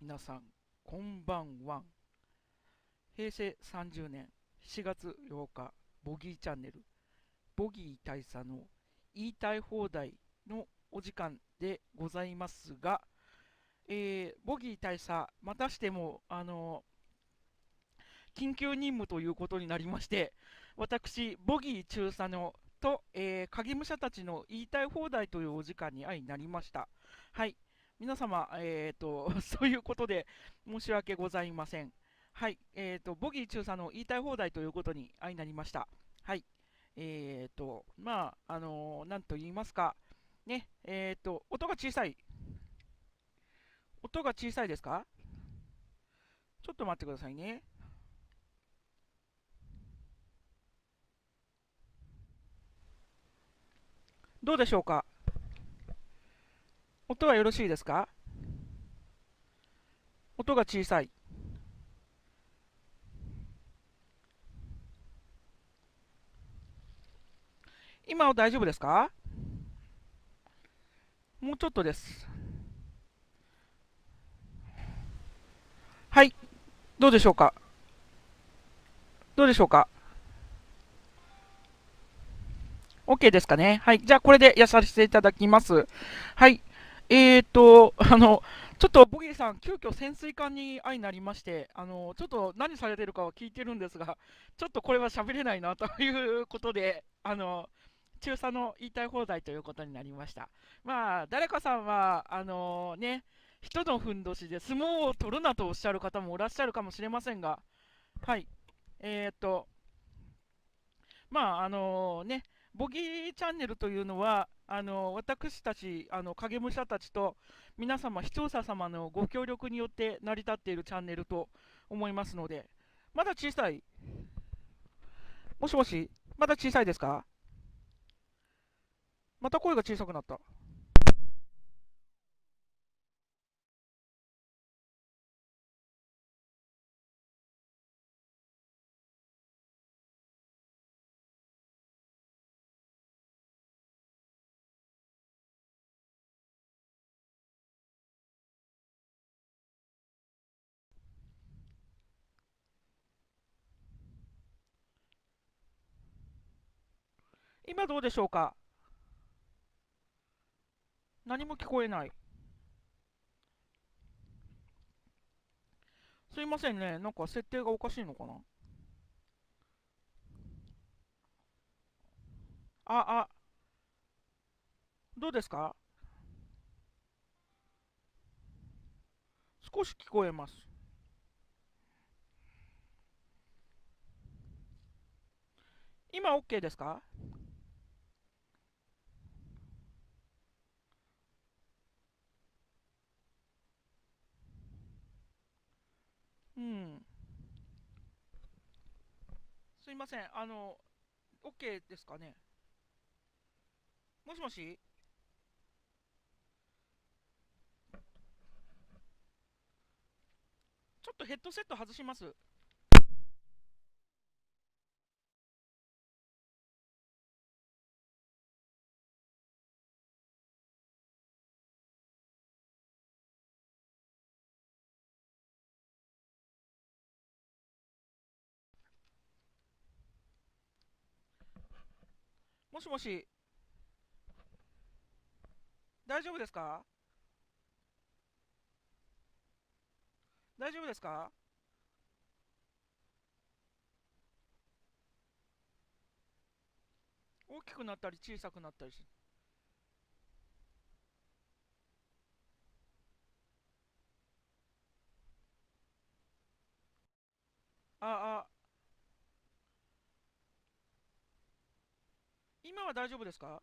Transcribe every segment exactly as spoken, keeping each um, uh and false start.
皆さんこんばんは。へいせいさんじゅうねんしちがつようかボギーチャンネルボギー大佐の言いたい放題のお時間でございますが、えー、ボギー大佐またしてもあの緊急任務ということになりまして、私ボギー中佐のと、えー、影武者たちの言いたい放題というお時間に相なりました。はい。皆様、えっと、そういうことで申し訳ございません。はい。えっと、ボギー中佐の言いたい放題ということに相なりました。はい。えっと、まあ、あのー、なんと言いますか。ね。えっと、音が小さい。音が小さいですか？ちょっと待ってくださいね。どうでしょうか？音はよろしいですか？音が小さい。今は大丈夫ですか？もうちょっとです。はい。どうでしょうか？どうでしょうか？OK ですかね。はい。じゃあ、これでやさせていただきます。はい。えーと、あの、ちょっとボギーさん、急遽潜水艦に相なりまして、あの、ちょっと何されてるかは聞いてるんですが、ちょっとこれは喋れないなということで、あの、中佐の言いたい放題ということになりました。まあ、誰かさんは、あのね、人のふんどしで相撲を取るなとおっしゃる方もいらっしゃるかもしれませんが、はい。えーと、まあ、あのね、ボギーチャンネルというのは、あの私たち、あの影武者たちと皆様、視聴者様のご協力によって成り立っているチャンネルと思いますので、まだ小さい、もしもし、まだ小さいですか？また声が小さくなった。今どうでしょうか？何も聞こえない。すいませんね、なんか設定がおかしいのかな。あ、あ、どうですか？少し聞こえます。今 OK ですか？うん、すいません、あの、OK ですかね。もしもし？ちょっとヘッドセット外します。もしもし、大丈夫ですか？大丈夫ですか？大きくなったり小さくなったりし、ああ。今は大丈夫ですか？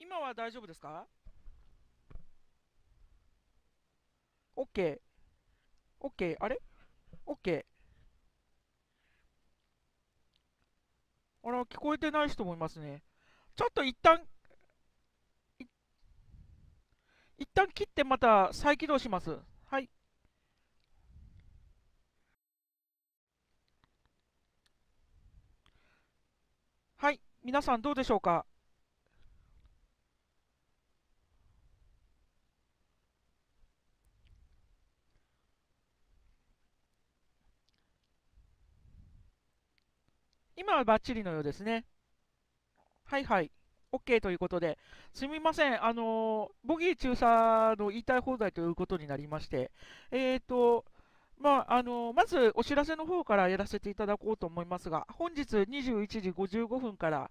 今は大丈夫ですか？ OK。OK。あれ？ OK。あら、聞こえてない人もいますね。ちょっと一旦、い、一旦切ってまた再起動します。はい、はい、皆さんどうでしょうか。今はバッチリのようですね。はいはい。OK ということで、すみません。あのー、ボギー中佐の言いたい放題ということになりまして、えーと、まあ、あのー、まずお知らせの方からやらせていただこうと思いますが、本日にじゅういちじごじゅうごふんから、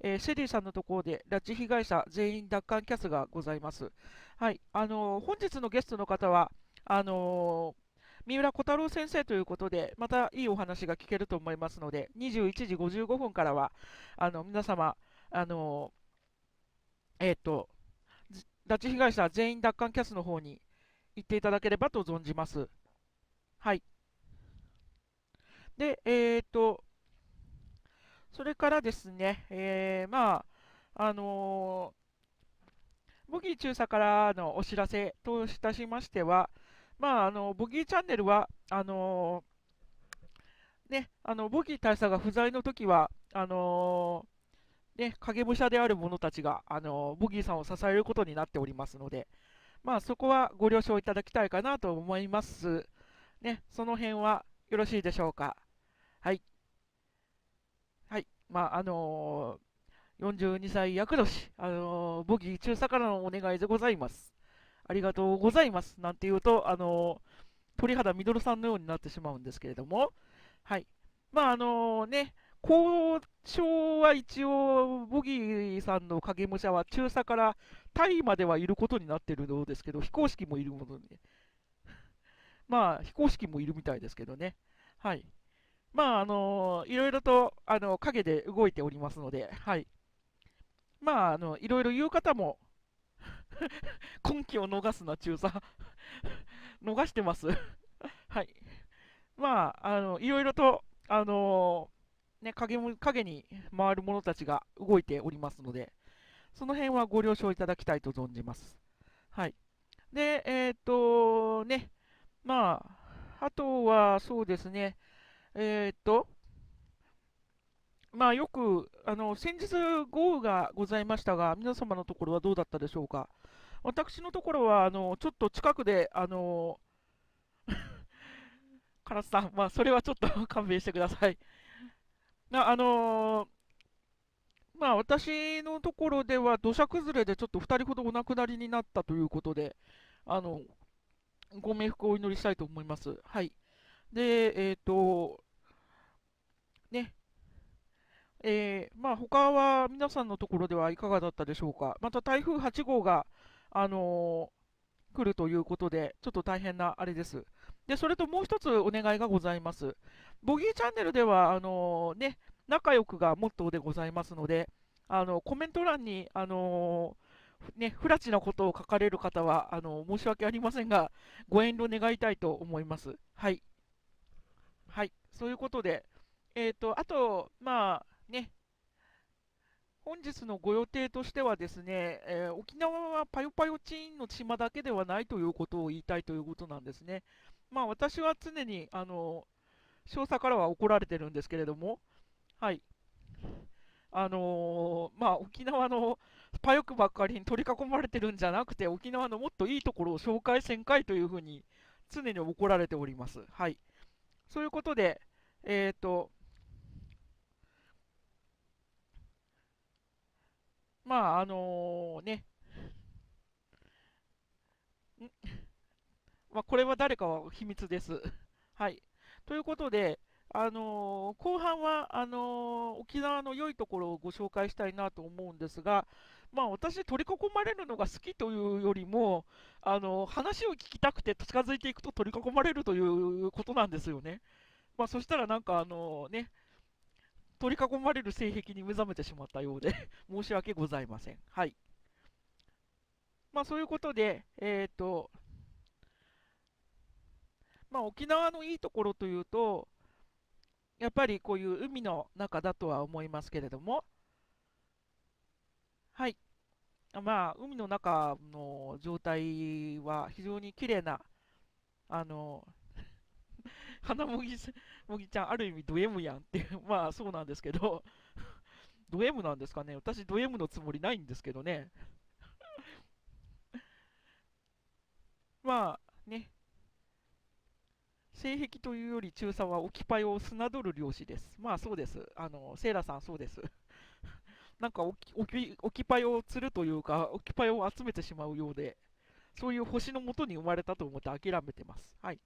えー、シェリーさんのところで拉致被害者全員奪還キャスがございます。はい。あのー、本日のゲストの方は、あのー、三浦小太郎先生ということで、またいいお話が聞けると思いますので、にじゅういちじごじゅうごふんからは、あの皆様、あのえー、と拉致被害者全員奪還キャスの方に行っていただければと存じます。はい。で、えー、と、それからですね、えー、まあ、あのー、ボギー中佐からのお知らせといたしましては、まあ、あのボギーチャンネルはあのーね、あのボギー大佐が不在の時はあのーね、影武者である者たちが、あのー、ボギーさんを支えることになっておりますので、まあ、そこはご了承いただきたいかなと思います、ね、その辺はよろしいでしょうか。はい、はいまああのー、よんじゅうにさい厄年、あのー、ボギー中佐からのお願いでございます。ありがとうございます。なんて言うと、あのー、鳥肌みどるさんのようになってしまうんですけれども、はい。まあ、あのー、ね、交渉は一応、ボギーさんの影武者は中佐からタイまではいることになっているようですけど、非公式もいるものに、ね、まあ、非公式もいるみたいですけどね。はい。まあ、あのー、いろいろと、あの、影で動いておりますので、はい。まあ、あの、いろいろ言う方も、今期を逃すな、中佐逃してます。はい。まあ、あの、いろいろと、あのー、ね、影も、影に回る者たちが動いておりますので、その辺はご了承いただきたいと存じます。はい。で、えー、っと、ね、まあ、あとは、そうですね、えー、っと、まあ、よく、あの、先日豪雨がございましたが、皆様のところはどうだったでしょうか。私のところは、あの、ちょっと近くで、あの、唐津さん、まあ、それはちょっと勘弁してください。あの、まあ、私のところでは土砂崩れでちょっとふたりほどお亡くなりになったということで、あの、ご冥福をお祈りしたいと思います。はい。で、えっと、ね、えーまあ、他は皆さんのところではいかがだったでしょうか。また台風はちごうが、あのー、来るということで、ちょっと大変なあれです。で、それともう一つお願いがございます。ボギーチャンネルでは、あのーね、仲良くがモットーでございますので、あのコメント欄に、あのーね、不らちなことを書かれる方はあのー、申し訳ありませんが、ご遠慮願いたいと思います。はい。はい、そういうことで、えーと、あと、まあ、ね、本日のご予定としてはですね、えー、沖縄はパヨパヨチーンの島だけではないということを言いたいということなんですね。まあ、私は常にあの少佐からは怒られてるんですけれども、はいあのーまあ、沖縄のパヨクばっかりに取り囲まれてるんじゃなくて、沖縄のもっといいところを紹介せんかいというふうに常に怒られております。はい、そういうことで、えーとまああのー、ねん、まあ、これは誰かは秘密です。はい、ということで、あのー、後半はあのー、沖縄の良いところをご紹介したいなと思うんですが、まあ、私、取り囲まれるのが好きというよりも、あのー、話を聞きたくて近づいていくと取り囲まれるということなんですよね。まあ、そしたらなんかあのー、ね取り囲まれる性癖に目覚めてしまったようで申し訳ございません。はい。まあそういうことで、えっと、まあ沖縄のいいところというと、やっぱりこういう海の中だとは思いますけれども、はい。まあ海の中の状態は非常に綺麗な、あの、花もぎ、もぎちゃん、ある意味ド M やんっていう、まあそうなんですけどド M なんですかね。私ド M のつもりないんですけどね。まあね、性癖というより中佐はオキパイをすなどる漁師です。まあそうです。あのセイラさんそうです。なんかオキ、オキ、オキパイを釣るというか、オキパイを集めてしまうようで、そういう星のもとに生まれたと思って諦めてます。はい。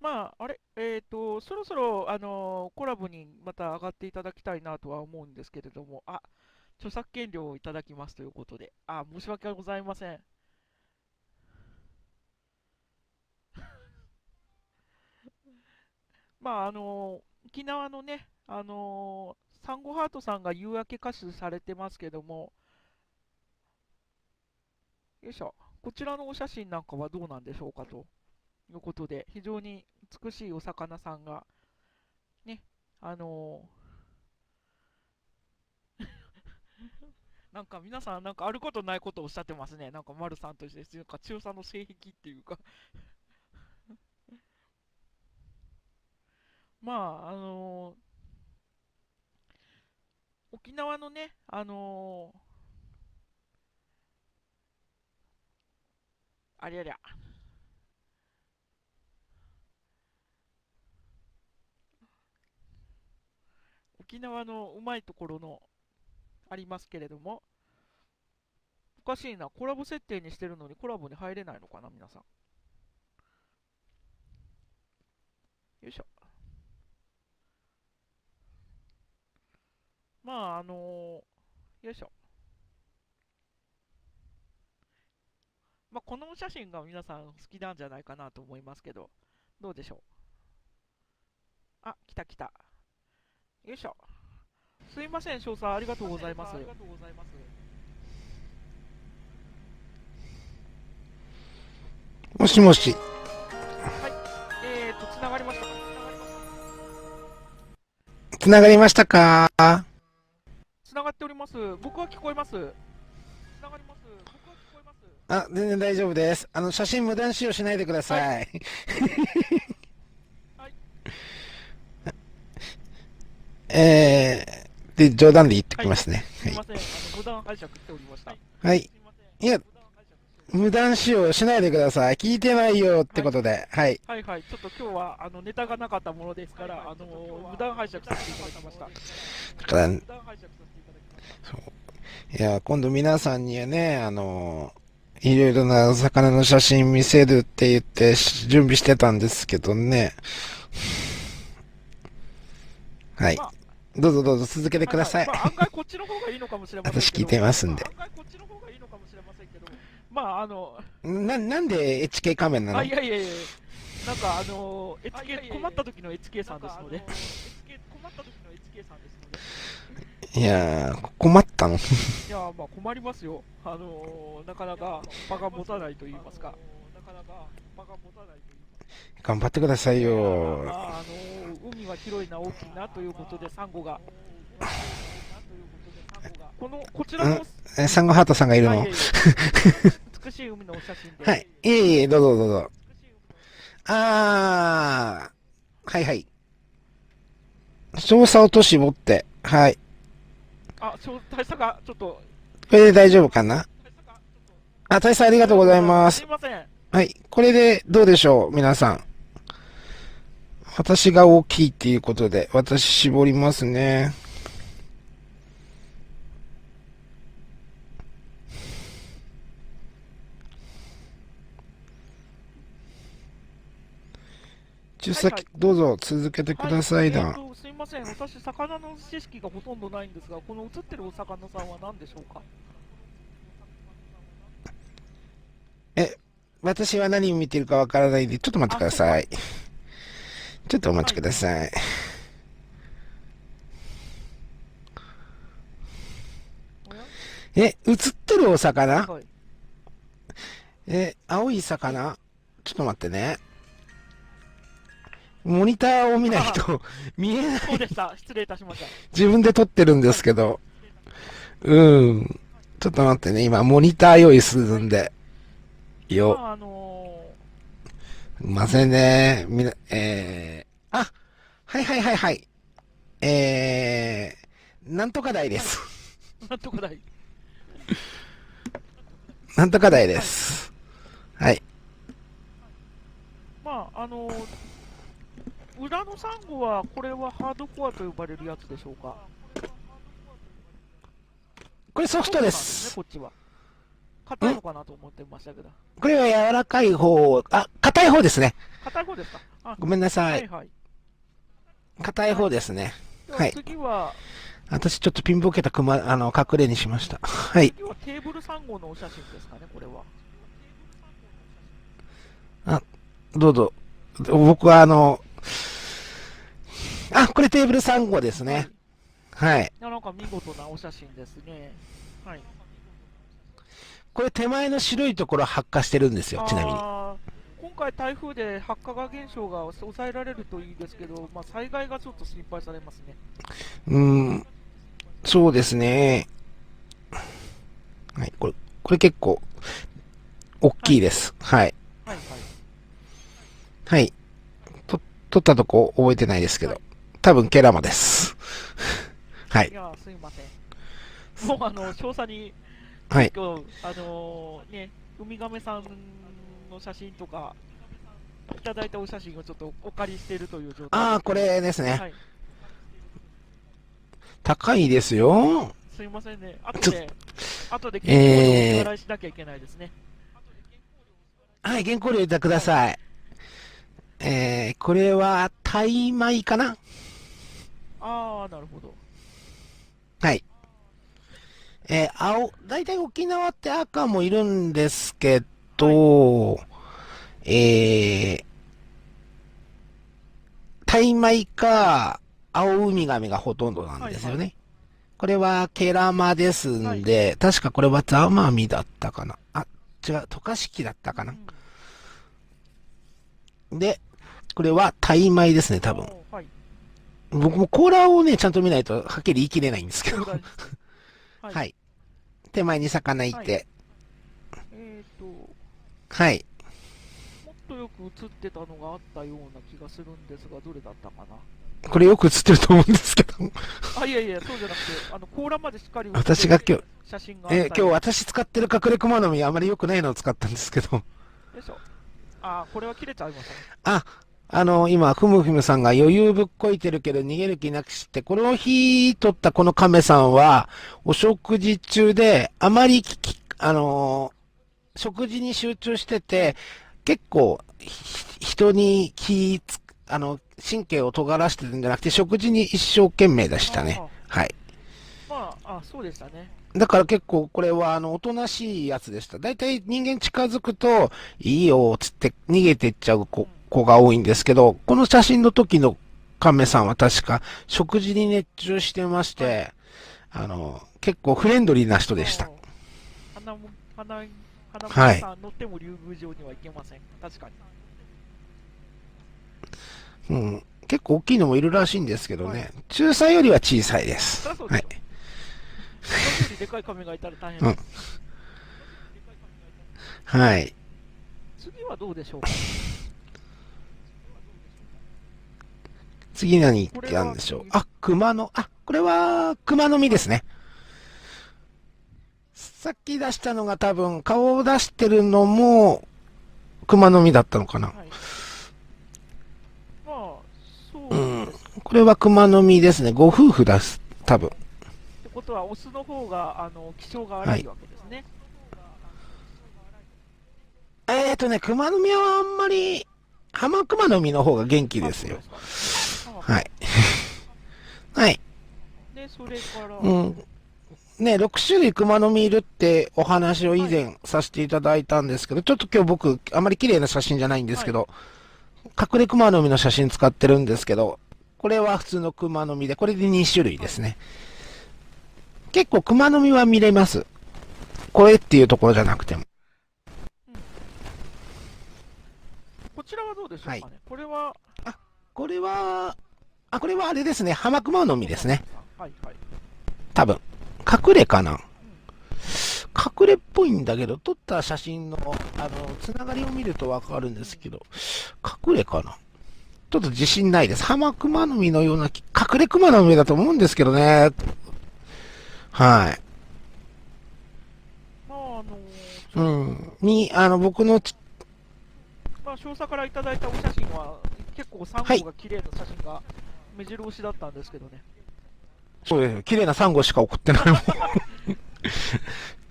まあ、あれ、えっと、そろそろ、あのーコラボにまた上がっていただきたいなとは思うんですけれども、あ、著作権料をいただきますということで、あ、申し訳ございません。まあ、あのー、沖縄のね、あのー、サンゴハートさんが夕明け歌手されてますけども、よいしょ、こちらのお写真なんかはどうなんでしょうかと。いうことで、非常に美しいお魚さんが、ね、あのー、なんか皆さん、なんかあることないことをおっしゃってますね。なんか丸さんとして、なんか中佐の性癖っていうかまあ、あのー、沖縄のね、あのー、ありゃりゃ。沖縄のうまいところのありますけれども、おかしいな、コラボ設定にしてるのにコラボに入れないのかな、皆さん。よいしょ。まあ、あのー、よいしょ。まあ、このお写真が皆さん好きなんじゃないかなと思いますけど、どうでしょう。あ、来た来た。よいしょ。すいません、少佐、ありがとうございます。ありがとうございます。もしもし。はい。えーと、つながりました。つながりましたか。つながっております。僕は聞こえます。つながります。僕は聞こえます。あ、全然大丈夫です。あの、写真無断使用しないでください。はいえー、で、冗談で言ってきますね。はい。すいません。あの、無断解釈しておりました。はい。いや、無断使用しないでください。聞いてないよってことで。はい。はいはい。ちょっと今日は、あの、ネタがなかったものですから、あの、無断拝借させていただきました。だから、そう。いや、今度皆さんにはね、あの、いろいろな魚の写真見せるって言って、準備してたんですけどね。はい。どうぞどうぞ続けてください。案外こっちの方がいいのかもしれませんけど。私聞いてますんで。案外こっちの方がいいのかもしれませんけど。まああのななんで エイチケー 仮面なの？あいやいやいや。なんかあの エイチケー 困った時の エイチケー さんですので。困った時の エイチケー さんですので。いやー困ったの。いやーまあ困りますよ。あのなかなか場が持たないと言いますか。なかなか場が持たない。頑張ってくださいよ。まああの海は広いな、大きいなということで、サンゴがこのこちらのサンゴハートさんがいるの。美しい海のお写真で。はい、いえいえ、どうぞどうぞ。あー、はいはい。少佐をと絞って、はい。あ、大佐がちょっと。これで大丈夫かな。あ、大佐ありがとうございます。すいません。はい。これでどうでしょう、皆さん。私が大きいっていうことで、私絞りますね。中佐、はい、どうぞ続けてくださいな。はい、えー、すいません。私、魚の知識がほとんどないんですが、この写ってるお魚さんは何でしょうか？え私は何を見てるかわからないんで、ちょっと待ってください。ちょっとお待ちください。え、映ってるお魚？え、青い魚？ちょっと待ってね。モニターを見ないと見えない。そうでした。失礼いたしました。自分で撮ってるんですけど。うん。ちょっと待ってね。今、モニター用意するんで。よ。あのー、ませんね。みな、えー、あ、はいはいはいはい。えー、なんとか台です。なんとか台なんとか台です。はい。まあ、あのー、裏のサンゴは、これはハードコアと呼ばれるやつでしょうか。これソフトです。こっちは。硬いのかなと思ってましたけど。これは柔らかい方、あ、硬い方ですね。硬い方ですか。あ、ごめんなさい。はいはい。硬い方ですね。はい。次は、私ちょっとピンボケた熊、あの、隠れにしました。はい。次はテーブルさん号のお写真ですかね、これは。あ、どうぞ。僕はあの、あ、これテーブルさん号ですね。はい。はい、なんか見事なお写真ですね。はい。これ手前の白いところは発火してるんですよ、ちなみに。今回、台風で発火が現象が抑えられるといいですけど、まあ、災害がちょっと心配されますね。うん、そうですね、はい、これ、これ結構大きいです、はい、はい、はい、はい、と取ったとこ覚えてないですけど、はい、多分ケラマです。はい、いや、すみません、もうあの調査にはい、今日あのー、ね、ウミガメさんの写真とかいただいたお写真をちょっとお借りしているという状態。ああ、これですね、はい、高いですよ。すいませんね、あとであとで原稿料をお支払いしなきゃいけないですね。えー、はい、原稿料入れてください。はい、えー、これはタイ米かな。ああ、なるほど。はい、えー、青、大体沖縄って赤もいるんですけど、はい、えー、タイマイか、青ウミガメがほとんどなんですよね。はいはい、これはケラマですんで、はい、確かこれはザマミだったかな。あ、違う、トカシキだったかな。うん、で、これはタイマイですね、多分。はい、僕も甲羅をね、ちゃんと見ないとはっきり言い切れないんですけど。はい、はい。手前に魚いて。はい、えっ、ー、と。はい。もっとよく映ってたのがあったような気がするんですが、どれだったかな。これよく映ってると思うんですけど。あ、いやいや、そうじゃなくて、あの、甲羅までしっかり映ってる。私が今日、写真が。えー、今日私使ってる隠れ熊の実、あまり良くないのを使ったんですけど。よいしょ。あ、これは切れちゃいましたね。あ、あの、今、ふむふむさんが余裕ぶっこいてるけど逃げる気なくして、この日撮ったこの亀さんは、お食事中で、あまりきき、あのー、食事に集中してて、結構、人に気つ、あの、神経を尖らしてるんじゃなくて、食事に一生懸命でしたね。はい。まあ、あ、そうでしたね。だから結構これはあの、おとなしいやつでした。だいたい人間近づくと、いいよ、つって逃げてっちゃう子、うん子が多いんですけど、この写真の時の亀さんは確か食事に熱中してまして、あの、結構フレンドリーな人でした。花も、花、花もさん乗っても竜宮城には行けません。確かに。うん。結構大きいのもいるらしいんですけどね。はい、中さんよりは小さいです。はい。よりでかい亀がいたら大変です。うん、はい。次はどうでしょうか。次何があるんでしょう。あ、熊の、あ、これは、熊の実ですね。さっき出したのが多分、顔を出してるのも、熊の実だったのかな。はい、まあ、そうです。うん。これは熊の実ですね。ご夫婦だす、多分。ってことは、オスの方が、あの、気性が荒いわけですね。はい、えーとね、熊の実はあんまり、ハマクマの実の方が元気ですよ。はい。はい。で、それから。うん。ね、ろく種類熊の実いるってお話を以前させていただいたんですけど、はい、ちょっと今日僕、あまり綺麗な写真じゃないんですけど、はい、隠れ熊の実の写真使ってるんですけど、これは普通の熊の実で、これでに種類ですね。はい、結構熊の実は見れます。これっていうところじゃなくても。うん、こちらはどうでしょうかね。はい、これは、あ、これは、あ、これはあれですね。ハマクマの実ですね。はいはい。多分。隠れかな、うん、隠れっぽいんだけど、撮った写真の、あの、つながりを見るとわかるんですけど、隠れかなちょっと自信ないです。浜熊の実のような、隠れ熊の上だと思うんですけどね。はい。まあ、あの、うん。に、あの、僕の、まあ、少佐からいただいたお写真は、結構サンゴが綺麗な写真が目白押しだったんですけどね。はい、そうですよ。綺麗なサンゴしか送ってないもん。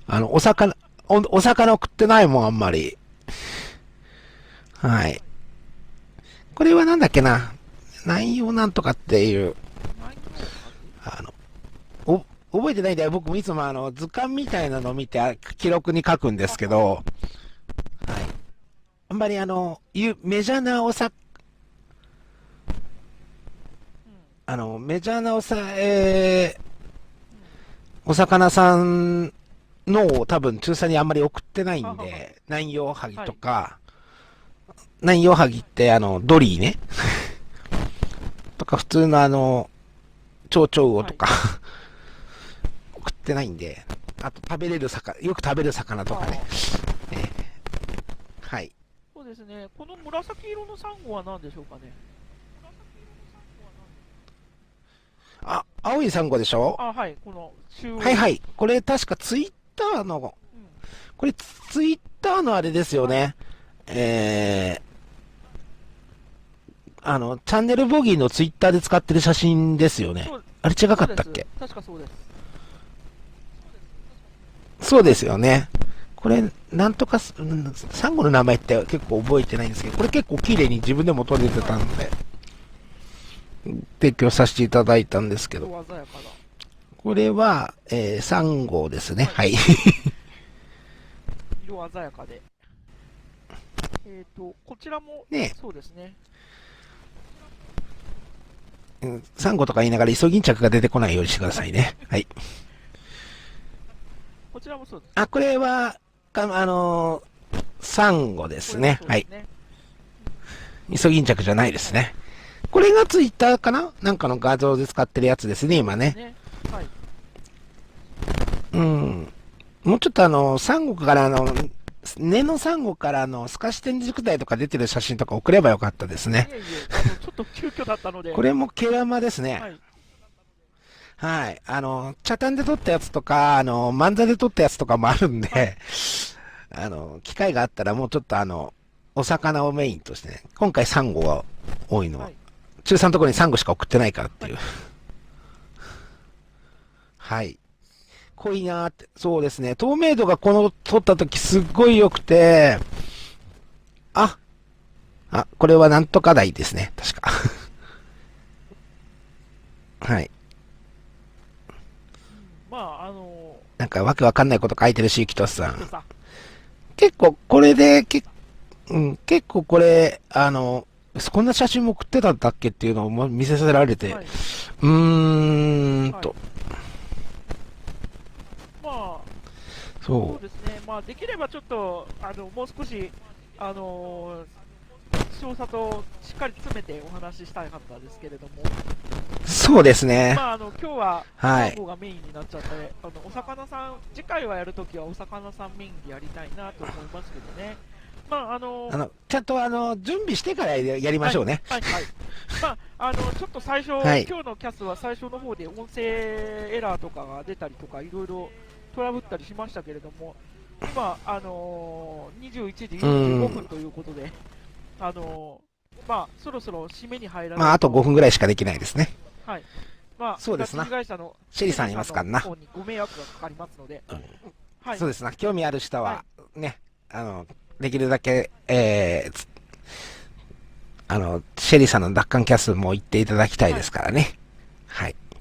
あの、お魚、お、お魚送ってないもん、あんまり。はい。これはなんだっけな。内容なんとかっていう。あの、お、覚えてないんだよ。僕もいつもあの、図鑑みたいなのを見て、記録に書くんですけど、はい。あんまりあの、メジャーなおさ、あの、メジャーなおさ、えー、お魚さんのを多分中佐にあんまり送ってないんで、ナインヨウハギとか、はい、ナインヨウハギって、あの、ドリーね。とか、普通のあの、チョウチョウオとか、はい、送ってないんで、あと食べれる魚、よく食べる魚とかね。えー、はい。そうですね。この紫色のサンゴは何でしょうかね。あ、青いサンゴでしょ？あ、はい。この、はいはい。これ確かツイッターの、うん、これツイッターのあれですよね。はい、えー、あの、チャンネルボギーのツイッターで使ってる写真ですよね。あれ違かったっけ？確かそうです。そうですよね。これ、なんとか、サンゴの名前って結構覚えてないんですけど、これ結構綺麗に自分でも撮れてたんで、提供させていただいたんですけど、これは、えー、サンゴですね。はい。色鮮やかで。えっと、こちらも、ね、そうですね。サンゴとか言いながら、イソギンチャクが出てこないようにしてくださいね。はい。こちらもそうです。あ、これは、あのー、サンゴですね。はい。イソギンチャクじゃないですね。これがツイッターかな？なんかの画像で使ってるやつですね、今ね。はい。うん。もうちょっとあの、サンゴからあの、根のサンゴからの透かし展示区台とか出てる写真とか送ればよかったですね。いえいえ、ちょっと急遽だったので。これも毛玉ですね。はい、はい。あの、茶炭で撮ったやつとか、あの、漫才で撮ったやつとかもあるんで、はい、あの、機会があったらもうちょっとあの、お魚をメインとしてね、今回サンゴが多いのは、はい、中さんのところにサンゴしか送ってないからっていう。はい。はい濃いなーって。そうですね。透明度がこの、撮った時すっごい良くて、あ、あ、これはなんとか台ですね。確か。はい。まあ、あのー、なんかわけわかんないこと書いてるし、キトスさん。結構これで、けうん、結構これ、あの、こんな写真も送ってたんだっけっていうのを見せさせられて、はい、うーんと。はいまあ、そうですね、まあ、できればちょっと、あのもう少し、あのー、調査としっかり詰めてお話ししたいかったですけれども、そうですね、まあ、あの今日は、サンゴがメインになっちゃって、はい、あのお魚さん、次回はやるときはお魚さんメインでやりたいなと思いますけどね、まああのー、あのちゃんとあの準備してからやりましょうね。はい、はいはいまあ、あのちょっと最初、はい、今日のキャスは最初の方で音声エラーとかが出たりとか、いろいろ。トラブったりしましたけれども、今、あのー、にじゅういちじよんじゅうごふんということで、あのー、まあ、そろそろ締めに入らないと、まあ、あとごふんぐらいしかできないですね。はい。まあ、そうですな。シェリーさんいますからな。ご迷惑がかかりますので、うんはい、そうですな。興味ある人は、ね、はい、あの、できるだけ、えー、あの、シェリーさんの奪還キャスも行っていただきたいですからね。はい。はい、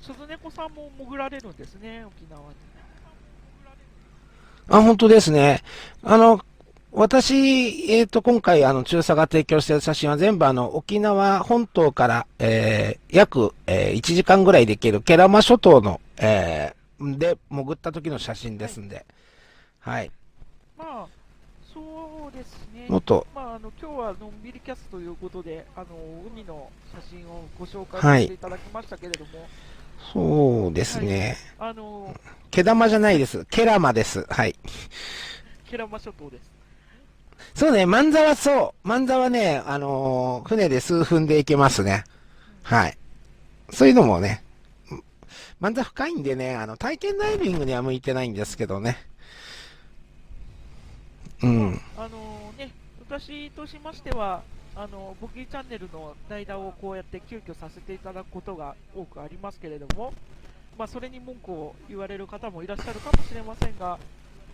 鈴猫さんも潜られるんですね、沖縄に。あ、本当ですね。あの、私、えっと、今回、あの、中佐が提供している写真は全部、あの、沖縄本島から、えー、約、えー、いちじかんぐらいできる、慶良間諸島の、えー、で、潜った時の写真ですんで。はい。はい、まあ、そうですね。もっと。まあ、あの、今日はのんびりキャスということで、あの、海の写真をご紹介させていただきましたけれども。はいそうですね。はい、あのー、毛玉じゃないです。ケラマです。はい。ケラマ諸島です。そうね、万座はそう。万座はね、あのー、船で数分で行けますね。はい。そういうのもね、万座深いんでね、あの、体験ダイビングには向いてないんですけどね。うん。あのー、ね、私としましては、あのボギーチャンネルの代打をこうやって急遽させていただくことが多くありますけれども、まあ、それに文句を言われる方もいらっしゃるかもしれませんが、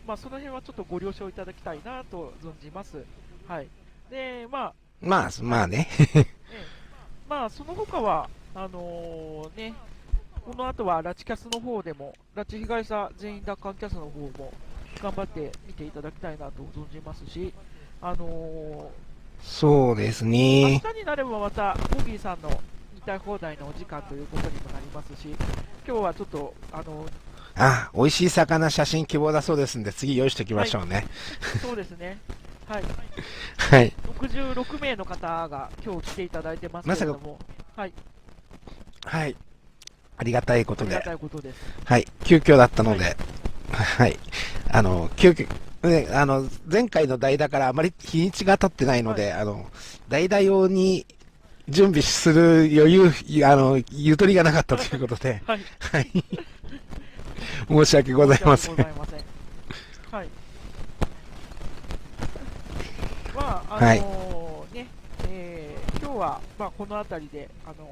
まあ、その辺はちょっとご了承いただきたいなと存じます。はい、で、まあ、まあ、まあね。まあ、その他は、あのー、ね、この後は拉致キャスの方でも、拉致被害者全員奪還キャスの方も頑張って見ていただきたいなと存じますし、あのー、そうですね。明日になればまたボギーさんの見たい放題のお時間ということにもなりますし、今日はちょっとあのあ美味しい魚写真希望だそうですんで、次用意しておきましょうね。はい、そうですね。はい。はい。ろくじゅうろく名の方が今日来ていただいてますけれども、はい。はい。ありがたいことで。ありがたいことです。はい。急遽だったので、はい、はい。あの急遽。ね、あの前回の代打からあまり日にちが経ってないので、はい、あの代打用に準備する余裕、あのゆとりがなかったということで、はいはい、申し訳ございません。はい。まあ、あのー、ね、えー、今日はまあこの辺りであの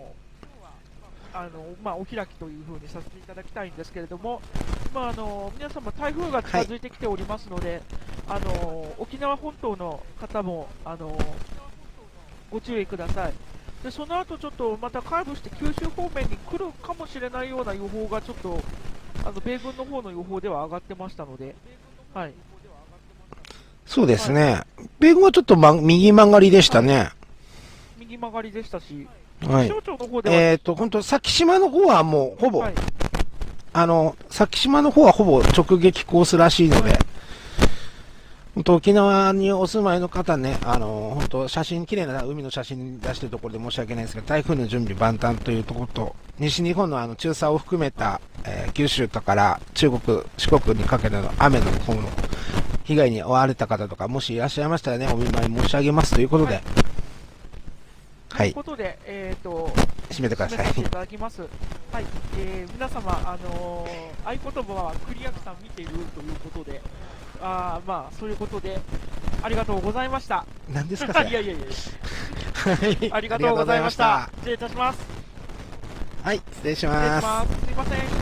ー、あのー、まあお開きというふうにさせていただきたいんですけれども。まああの皆様、台風が近づいてきておりますので、はい、あの沖縄本島の方もあのご注意ください。でその後ちょっとまたカーブして九州方面に来るかもしれないような予報がちょっとあの米軍の方の予報では上がってましたので、はい、そうですね、はい、米軍はちょっと、ま、右曲がりでしたね、はい、右曲がりでしたし、はい、気象庁の方ではえーと、本当先島の方はもうほぼ、はい、あの、先島の方はほぼ直撃コースらしいので、本当沖縄にお住まいの方ね、あの、本当写真、綺麗な海の写真出してるところで申し訳ないんですけど、台風の準備万端というところと、西日本のあの、中佐を含めた、えー、九州とから中国、四国にかけての雨の方の被害に遭われた方とか、もしいらっしゃいましたらね、お見舞い申し上げますということで、はい。ということで、えっと、締めてください。いただきます。はい、えー、皆様、あのー、合言葉はクリアクさん見ているということで、ああ、まあ、そういうことで、ありがとうございました。何ですか、それ。いやいやいやありがとうございました。失礼いたします。はい、失礼します。失礼します。すいません。